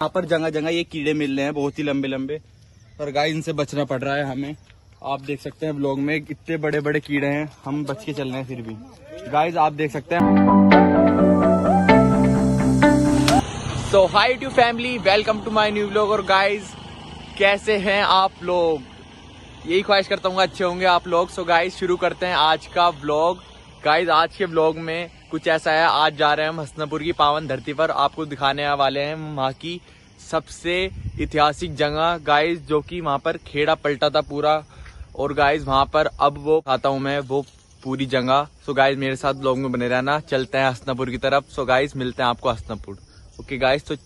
यहाँ पर जगह जगह ये कीड़े मिल रहे हैं बहुत ही लंबे लंबे, और गाइस इनसे बचना पड़ रहा है हमें। आप देख सकते हैं व्लॉग में इतने बड़े बड़े कीड़े हैं, हम बच के चल रहे हैं फिर भी। गाइस आप देख सकते हैं। So hi to family, welcome to my new vlog. और गाइस कैसे हैं आप लोग, यही ख्वाहिश करता हूँ अच्छे होंगे आप लोग। सो गाइस शुरू करते हैं आज का व्लॉग। गाइस आज के व्लॉग में कुछ ऐसा है, आज जा रहे हैं हम हस्तिनापुर की पावन धरती पर, आपको दिखाने वाले हैं वहाँ की सबसे ऐतिहासिक जगह गाइस, जो कि वहाँ पर खेड़ा पलटा था पूरा। और गाइस वहाँ पर अब वो खाता हूँ मैं वो पूरी जगह। सो गाइस मेरे साथ व्लॉग में बने रहना, चलते हैं हस्तिनापुर की तरफ। सो गाइस मिलते हैं आपको हस्तिनापुर। ओके गाइस, तो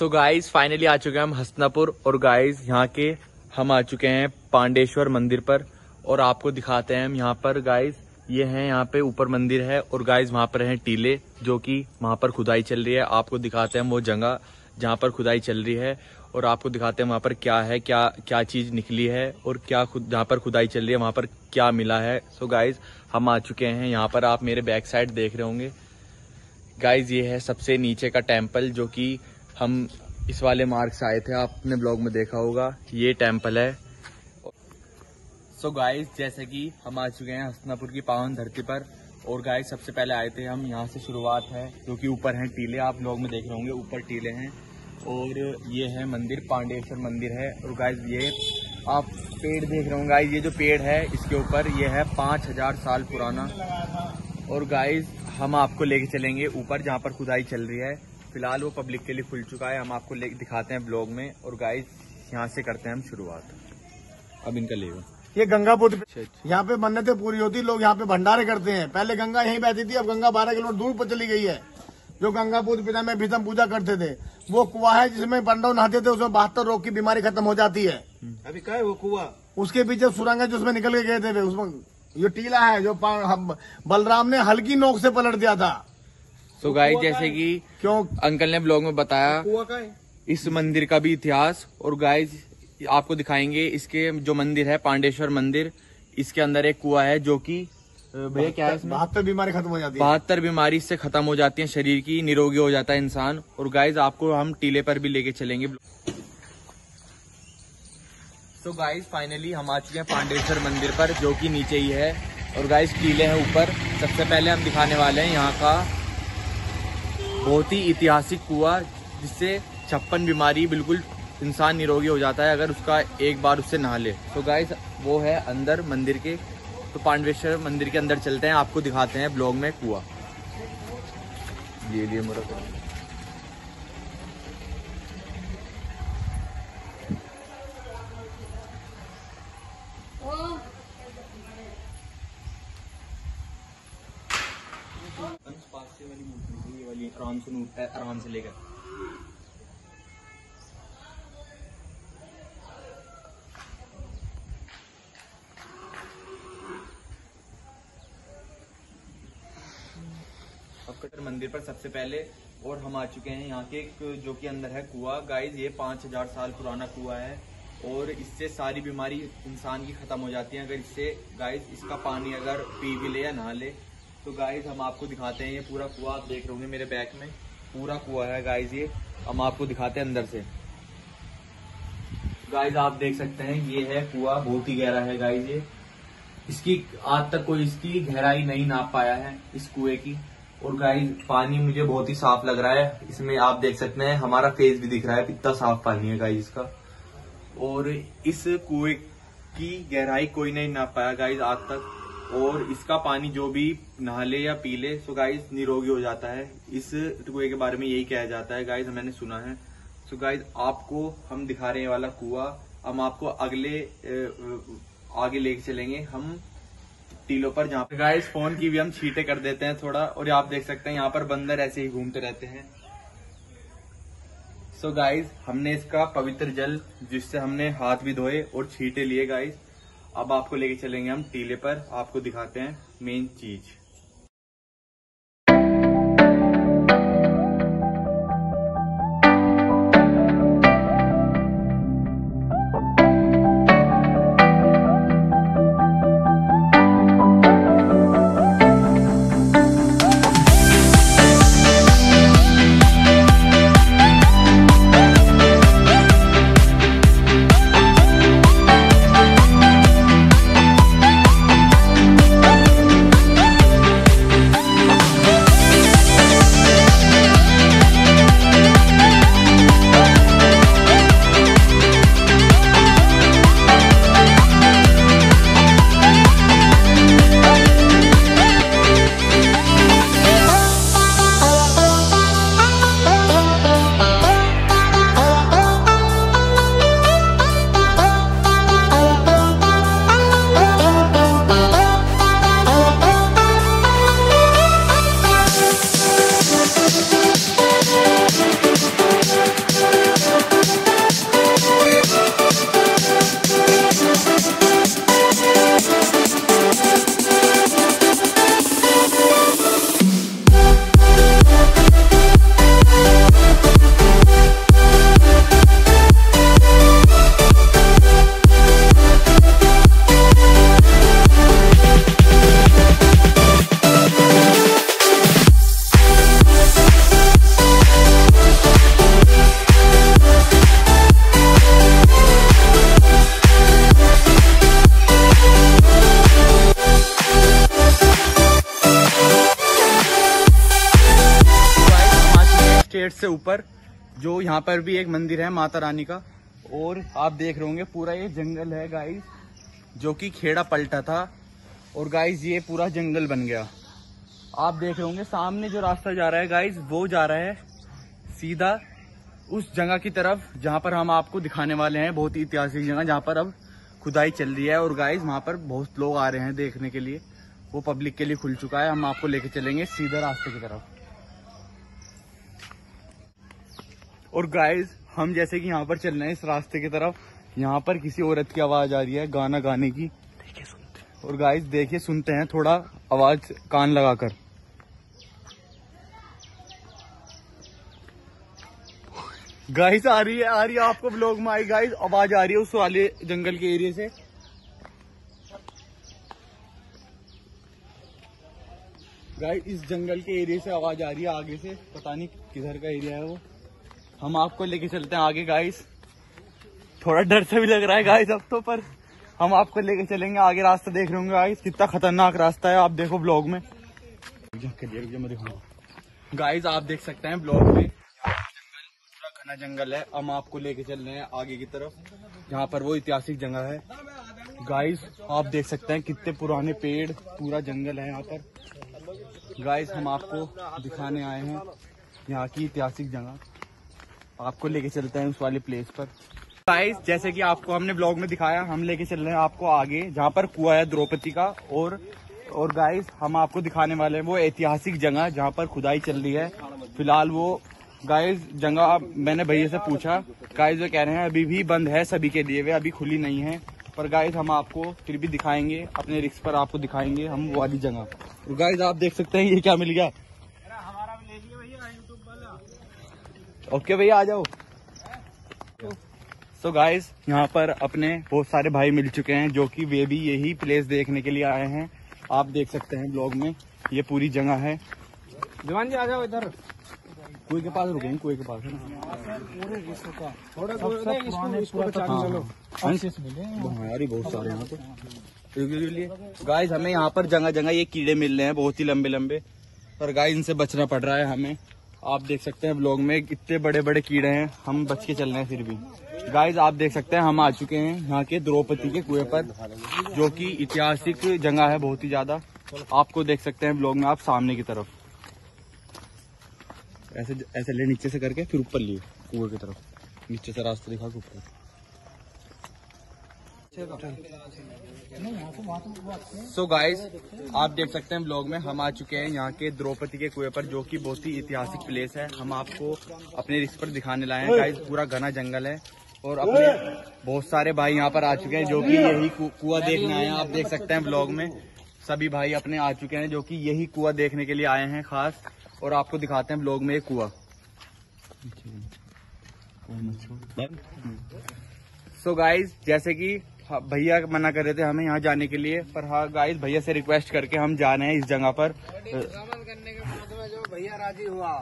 सो गाइज फाइनली आ चुके हैं हम हस्तिनापुर। और गाइज यहाँ के हम आ चुके हैं पांडेश्वर मंदिर पर, और आपको दिखाते हैं हम यहाँ पर। गाइज ये है, यहाँ पे ऊपर मंदिर है, और गाइज वहाँ पर हैं टीले, जो कि वहाँ पर खुदाई चल रही है। आपको दिखाते हैं हम वो जगह जहाँ पर खुदाई चल रही है, और आपको दिखाते हैं वहाँ पर क्या है, क्या क्या चीज़ निकली है, और क्या जहाँ पर खुदाई चल रही है वहाँ पर क्या मिला है। सो गाइज हम आ चुके हैं यहाँ पर, आप मेरे बैक साइड देख रहे होंगे। गाइज ये है सबसे नीचे का टेम्पल, जो कि हम इस वाले मार्ग से आए थे, आपने ब्लॉग में देखा होगा, ये टेम्पल है। सो गाइस जैसे कि हम आ चुके हैं हस्तिनापुर की पावन धरती पर। और गाइस सबसे पहले आए थे हम, यहाँ से शुरुआत है, जो कि ऊपर हैं टीले, आप ब्लॉग में देख रहे होंगे ऊपर टीले हैं। और ये है मंदिर, पांडेश्वर मंदिर है। और गाइस ये आप पेड़ देख रहे होंगे, गाइस ये जो पेड़ है इसके ऊपर, ये है 5000 साल पुराना। और गाइस हम आपको लेके चलेंगे ऊपर जहाँ पर खुदाई चल रही है, फिलहाल वो पब्लिक के लिए खुल चुका है, हम आपको दिखाते हैं ब्लॉग में। और गाइस यहाँ से करते हैं हम शुरुआत। अब इनका ले ये गंगा पुट, यहाँ पे मन्नतें पूरी होती, लोग यहाँ पे भंडारे करते हैं। पहले गंगा यहीं बहती थी, अब गंगा 12 किलोमीटर दूर पर चली गई है। जो गंगा पुट पिता में भीषम पूजा करते थे, वो कुआ है जिसमें पंडव नहाते थे, उसमें 72 रोग की बीमारी खत्म हो जाती है। अभी क्या है वो कुआ, उसके पीछे सुरंग है जिसमें निकल के गए थे। उसमें ये टीला है जो बलराम ने हल्की नोक से पलट दिया था। तो गाइस जैसे कि क्यों अंकल ने ब्लॉग में बताया इस मंदिर का भी इतिहास। और गाइस आपको दिखाएंगे इसके जो मंदिर है पांडेश्वर मंदिर, इसके अंदर एक कुआ है, जो कि भैया क्या है, 72 बीमारी खत्म हो जाती है, 72 बीमारी इससे खत्म हो जाती है, शरीर की निरोगी हो जाता है इंसान। और गाइस आपको हम टीले पर भी लेके चलेंगे। तो गाइस फाइनली हम आ चुके हैं पांडेश्वर मंदिर पर, जो की नीचे ही है। और गाइस टीले है ऊपर, सबसे पहले हम दिखाने वाले है यहाँ का बहुत ही ऐतिहासिक कुआ, जिससे 56 बीमारी बिल्कुल इंसान निरोगी हो जाता है अगर उसका एक बार उससे नहा ले। तो गाइस वो है अंदर मंदिर के, तो पांडेश्वर मंदिर के अंदर चलते हैं, आपको दिखाते हैं ब्लॉग में कुआ। ये लिए मेरा आराम से लेकर। अब मंदिर पर सबसे पहले और हम आ चुके हैं यहाँ के एक, जो कि अंदर है कुआ। गाइस ये 5000 साल पुराना कुआ है, और इससे सारी बीमारी इंसान की खत्म हो जाती है अगर इससे, गाइस इसका पानी अगर पी भी ले या नहा ले। तो गाइस हम आपको दिखाते हैं ये पूरा कुआ, आप देख रहे होंगे मेरे बैक में पूरा कुआ है गाइस, ये हम आपको दिखाते हैं अंदर से। गाइस आप देख सकते हैं ये है कुआ, बहुत ही गहरा है गाइस ये, इसकी आज तक कोई इसकी गहराई नहीं नाप पाया है इस कुएं की। और गाइस पानी मुझे बहुत ही साफ लग रहा है, इसमें आप देख सकते हैं हमारा फेस भी दिख रहा है, इतना साफ पानी है गाइस इसका। और इस कुएं की गहराई कोई नहीं नाप पाया गाइस आज तक। और इसका पानी जो भी नहा ले या पी ले सो गाइस निरोगी हो जाता है। इस कुएं के बारे में यही कहा जाता है गाइस, मैंने सुना है। सो गाइस आपको हम दिखा रहे हैं वाला कुआं, हम आपको आगे लेके चलेंगे हम टीलों पर, जहाँ पर गाइस फोन की भी हम छींटे कर देते हैं थोड़ा। और आप देख सकते हैं यहाँ पर बंदर ऐसे ही घूमते रहते हैं। सो गाइस हमने इसका पवित्र जल जिससे हमने हाथ भी धोए और छींटे लिए गाइस, अब आपको लेके चलेंगे हम टीले पर, आपको दिखाते हैं मेन चीज। गेट से ऊपर जो यहाँ पर भी एक मंदिर है माता रानी का, और आप देख रहे होंगे पूरा ये जंगल है गाइस, जो कि खेड़ा पलटा था और गाइस ये पूरा जंगल बन गया। आप देख रहे होंगे सामने जो रास्ता जा रहा है गाइस, वो जा रहा है सीधा उस जगह की तरफ जहाँ पर हम आपको दिखाने वाले हैं, बहुत ही ऐतिहासिक जगह जहाँ पर अब खुदाई चल रही है और गाइस वहाँ पर बहुत लोग आ रहे हैं देखने के लिए, वो पब्लिक के लिए खुल चुका है। हम आपको लेके चलेंगे सीधा रास्ते की तरफ। और गाइस हम जैसे कि यहाँ पर चल रहे हैं इस रास्ते की तरफ, यहाँ पर किसी औरत की आवाज आ रही है गाना गाने की, देखिए सुनते हैं। और गाइस देखिए सुनते हैं थोड़ा आवाज कान लगाकर। गाइस आ रही है आपको ब्लॉग में आई गाइस, आवाज आ रही है उस वाले जंगल के एरिया से। गाइस इस जंगल के एरिया से आवाज आ रही है आगे से, पता नहीं किधर का एरिया है वो, हम आपको लेके चलते हैं आगे गाइस। थोड़ा डर से भी लग रहा है गाइस अब तो, पर हम आपको लेके चलेंगे आगे। रास्ता देख रहे होंगे गाइस कितना खतरनाक रास्ता है, आप देखो ब्लॉग में। गाइस आप देख सकते हैं ब्लॉग में जंगल, पूरा घना जंगल है। हम आपको लेके चल रहे हैं आगे की तरफ जहाँ पर वो ऐतिहासिक जगह है। गाइस आप देख सकते हैं कितने पुराने पेड़, पूरा जंगल है यहाँ पर। गाइस हम आपको दिखाने आए हैं यहाँ की ऐतिहासिक जगह, आपको लेके चलते हैं उस वाले प्लेस पर। गाइस जैसे कि आपको हमने ब्लॉग में दिखाया, हम लेके चल रहे हैं आपको आगे जहाँ पर कुआं है द्रौपदी का, और गाइस हम आपको दिखाने वाले हैं वो ऐतिहासिक जगह जहाँ पर खुदाई चल रही है फिलहाल। वो गाइस जगह मैंने भैया से पूछा, गाइस वो कह रहे हैं अभी भी बंद है सभी के लिए, वे अभी खुली नहीं है। पर गाइस हम आपको फिर भी दिखाएंगे, अपने रिस्क पर आपको दिखाएंगे हम वो वाली जगह। और गाइस आप देख सकते हैं ये क्या मिल गया। ओके भैया आ जाओ। सो गाइस यहाँ पर अपने बहुत सारे भाई मिल चुके हैं जो कि वे भी यही प्लेस देखने के लिए आए हैं। आप देख सकते हैं ब्लॉग में ये पूरी जगह है। जवान जी आ जाओ इधर, कुएं के पास रुकेंगे, कुएं के पास है बहुत सारे यहाँ पे। गाइस हमें यहाँ पर जगह जगह ये कीड़े मिल रहे हैं बहुत ही लंबे लंबे, पर गाइस इनसे बचना पड़ रहा है हमें। आप देख सकते हैं ब्लॉग में कितने बड़े बड़े कीड़े हैं, हम बच के चल रहे हैं। फिर भी गाइज आप देख सकते हैं हम आ चुके हैं यहाँ के द्रौपदी के कुएं पर, जो कि ऐतिहासिक जगह है बहुत ही ज्यादा। आपको देख सकते हैं ब्लॉग में, आप सामने की तरफ ऐसे ऐसे ले नीचे से करके फिर ऊपर लिए कुएं की तरफ, नीचे से रास्ता दिखा के ऊपर। सो गाइज आप देख सकते हैं ब्लॉग में हम आ चुके हैं यहाँ के द्रौपदी के कुएं पर, जो कि बहुत ही ऐतिहासिक प्लेस है। हम आपको अपने रिस्क पर दिखाने लाए हैं। गाइज पूरा घना जंगल है और अपने बहुत सारे भाई यहाँ पर आ चुके हैं, जो कि यही कुआं देखने आए हैं। आप देख सकते हैं ब्लॉग में सभी भाई अपने आ चुके हैं, जो कि यही कुआं देखने के लिए आए हैं खास। और आपको दिखाते हैं ब्लॉग में ये कुआं। सो गाइज जैसे कि भैया मना कर रहे थे हमें यहाँ जाने के लिए, पर हाँ गाइज भैया से रिक्वेस्ट करके हम जा रहे हैं इस जगह पर। खुशामद करने के बाद में जो भैया राजी हुआ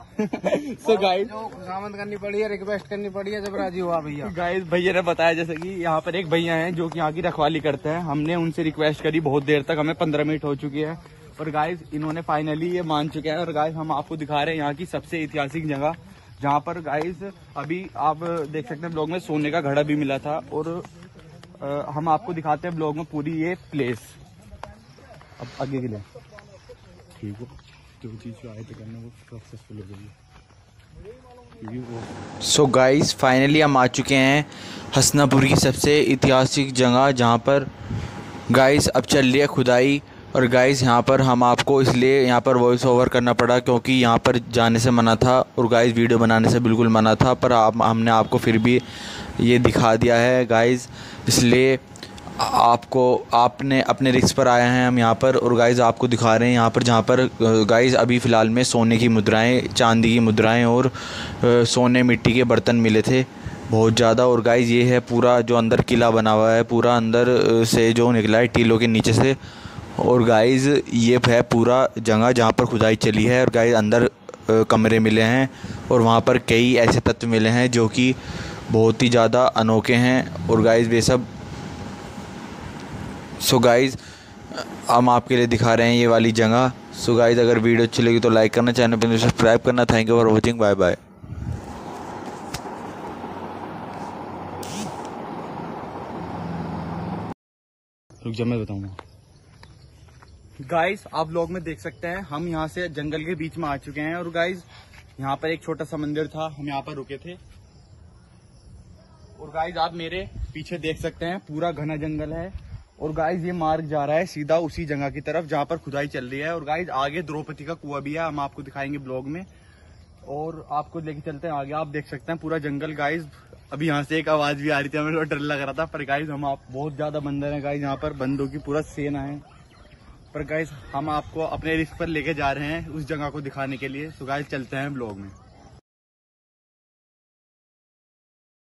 सो गाइज खुशामद करनी पड़ी है, रिक्वेस्ट करनी पड़ी है, जब राजी हुआ भैया। गाइज भैया ने बताया जैसे कि यहाँ पर एक भैया हैं जो कि यहाँ की रखवाली करते हैं। हमने उनसे रिक्वेस्ट करी बहुत देर तक, हमें 15 मिनट हो चुकी है, और गाइज इन्होंने फाइनली ये मान चुके हैं। और गाइज हम आपको दिखा रहे हैं यहाँ की सबसे ऐतिहासिक जगह, जहाँ पर गाइज अभी आप देख सकते हैं ब्लॉग में सोने का घड़ा भी मिला था। और हम आपको दिखाते हैं ब्लॉग में पूरी ये प्लेस। अब आगे के लिए ठीक है, जो चीज़ जो आए थे करने वो सक्सेसफुल हो गई। सो गाइज फाइनली हम आ चुके हैं हसनापुर की सबसे ऐतिहासिक जगह, जहाँ पर गाइज अब चल रही है खुदाई। और गाइज़ यहाँ पर हम आपको इसलिए यहाँ पर वॉइस ओवर करना पड़ा क्योंकि यहाँ पर जाने से मना था और गाइज़ वीडियो बनाने से बिल्कुल मना था, पर हमने आपको फिर भी ये दिखा दिया है गाइज़। इसलिए आपको आपने अपने रिस्क पर आए हैं हम यहाँ पर, और गाइज़ आपको दिखा रहे हैं यहाँ पर, जहाँ पर गाइज़ अभी फ़िलहाल में सोने की मुद्राएँ, चांदी की मुद्राएँ और सोने मिट्टी के बर्तन मिले थे बहुत ज़्यादा। और गाइज़ ये है पूरा जो अंदर किला बना हुआ है, पूरा अंदर से जो निकला है टीलों के नीचे से। और गाइज़ ये है पूरा जगह जहाँ पर खुदाई चली है। और गाइज़ अंदर कमरे मिले हैं और वहाँ पर कई ऐसे तत्व मिले हैं जो कि बहुत ही ज़्यादा अनोखे हैं। और गाइज़ वे सब सो गाइज़ हम आपके लिए दिखा रहे हैं ये वाली जगह। सो गाइज़ अगर वीडियो अच्छी लगी तो लाइक करना, चैनल पर सब्सक्राइब करना। Thank you for watching, bye bye. रुक जा मैं बताऊँगा। गाइज आप लोग में देख सकते हैं हम यहाँ से जंगल के बीच में आ चुके हैं। और गाइज यहाँ पर एक छोटा सा मंदिर था, हम यहाँ पर रुके थे। और गाइज आप मेरे पीछे देख सकते हैं पूरा घना जंगल है। और गाइज ये मार्ग जा रहा है सीधा उसी जगह की तरफ जहाँ पर खुदाई चल रही है। और गाइज आगे द्रौपदी का कुआं भी है, हम आपको दिखाएंगे ब्लॉग में। और आपको लेके चलते हैं आगे। आप देख सकते हैं पूरा जंगल। गाइज अभी यहाँ से एक आवाज़ भी आ रही थी, हमें डर लग रहा था, पर गाइज हम आप बहुत ज़्यादा बंदर हैं। गाइज यहाँ पर बंदों की पूरा सेना है। पर गाइज हम आपको अपने रिस्क पर लेके जा रहे हैं उस जगह को दिखाने के लिए। तो गाइज चलते हैं ब्लॉग में।